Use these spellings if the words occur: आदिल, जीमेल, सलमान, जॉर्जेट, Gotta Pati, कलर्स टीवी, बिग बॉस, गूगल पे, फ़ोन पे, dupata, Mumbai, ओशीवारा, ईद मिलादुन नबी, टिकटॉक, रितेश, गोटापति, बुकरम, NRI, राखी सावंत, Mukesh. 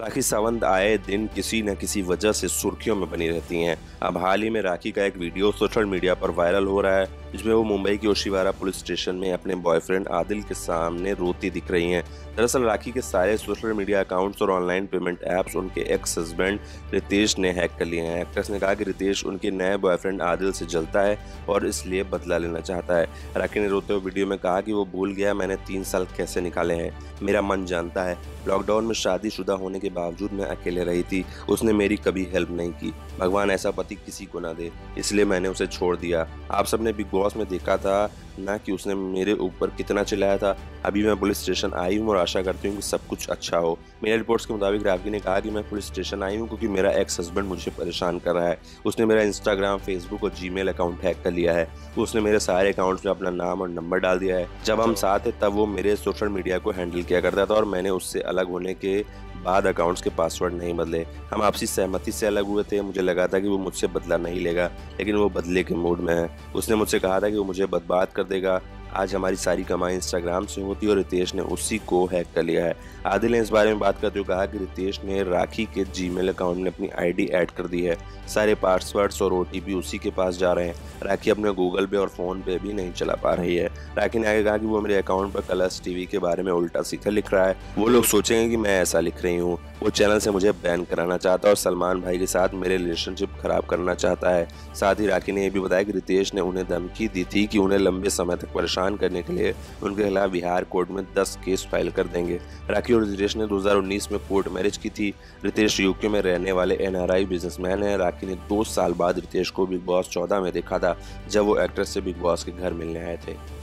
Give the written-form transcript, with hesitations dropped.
राखी सावंत आए दिन किसी न किसी वजह से सुर्खियों में बनी रहती हैं। अब हाल ही में राखी का एक वीडियो सोशल मीडिया पर वायरल हो रहा है, जिसमें वो मुंबई के ओशीवारा पुलिस स्टेशन में अपने बॉयफ्रेंड आदिल के सामने रोती दिख रही हैं। दरअसल राखी के सारे सोशल मीडिया अकाउंट्स और ऑनलाइन पेमेंट ऐप्स उनके एक्स हस्बैंड रितेश ने हैक कर लिए हैं। एक्ट्रेस ने कहा कि रितेश उनके नए बॉयफ्रेंड आदिल से जलता है और इसलिए बदला लेना चाहता है। राखी ने रोते हुए वीडियो में कहा कि वो भूल गया मैंने 3 साल कैसे निकाले हैं, मेरा मन जानता है। लॉकडाउन में शादीशुदा होने के बावजूद मैं अकेले रही थी, उसने मेरी कभी हेल्प नहीं की। भगवान ऐसा पति किसी को ना दे, इसलिए मैंने उसे छोड़ दिया। आप सबने बिग बॉस में देखा था ना कि उसने मेरे ऊपर कितना चिल्लाया था। अभी मैं पुलिस स्टेशन आई हूँ और आशा करती हूँ कि सब कुछ अच्छा हो। मेरे रिपोर्ट्स के मुताबिक राखी ने कहा कि मैं पुलिस स्टेशन आई हूँ क्योंकि मेरा एक्स हस्बैंड मुझे परेशान कर रहा है। उसने मेरा इंस्टाग्राम, फेसबुक और जीमेल अकाउंट हैक कर लिया है। उसने मेरे सारे अकाउंट्स में अपना नाम और नंबर डाल दिया है। जब हम साथ थे तब वो मेरे सोशल मीडिया को हैंडल किया करता था और मैंने उससे अलग होने के बाद अकाउंट्स के पासवर्ड नहीं बदले। हम आपसी सहमति से अलग हुए थे। मुझे लगा था कि वो मुझसे बदला नहीं लेगा, लेकिन वो बदले के मूड में है। उसने मुझसे कहा था कि वो मुझे बर्बाद कर देगा। आज हमारी सारी कमाई इंस्टाग्राम से होती है और रितेश ने उसी को हैक कर लिया है। आदिल ने इस बारे में बात करते हुए कहा कि रितेश ने राखी के जीमेल अकाउंट में अपनी आईडी ऐड कर दी है। सारे पासवर्ड्स और ओटीपी उसी के पास जा रहे हैं। राखी अपने गूगल पे और फ़ोन पे भी नहीं चला पा रही है। राखी ने आगे कहा कि वो मेरे अकाउंट पर कलर्स टीवी के बारे में उल्टा सीधा लिख रहा है। वो लोग सोचेंगे कि मैं ऐसा लिख रही हूँ। वो चैनल से मुझे बैन कराना चाहता है और सलमान भाई के साथ मेरे रिलेशनशिप खराब करना चाहता है। साथ ही राखी ने यह भी बताया कि रितेश ने उन्हें धमकी दी थी कि उन्हें लंबे समय तक परेशान करने के लिए उनके खिलाफ बिहार कोर्ट में 10 केस फाइल कर देंगे। राखी और रितेश ने 2019 में कोर्ट मैरिज की थी। रितेश यूके में रहने वाले NRI बिजनेसमैन हैं। राखी ने 2 साल बाद रितेश को बिग बॉस 14 में देखा था, जब वो एक्ट्रेस से बिग बॉस के घर मिलने आए थे।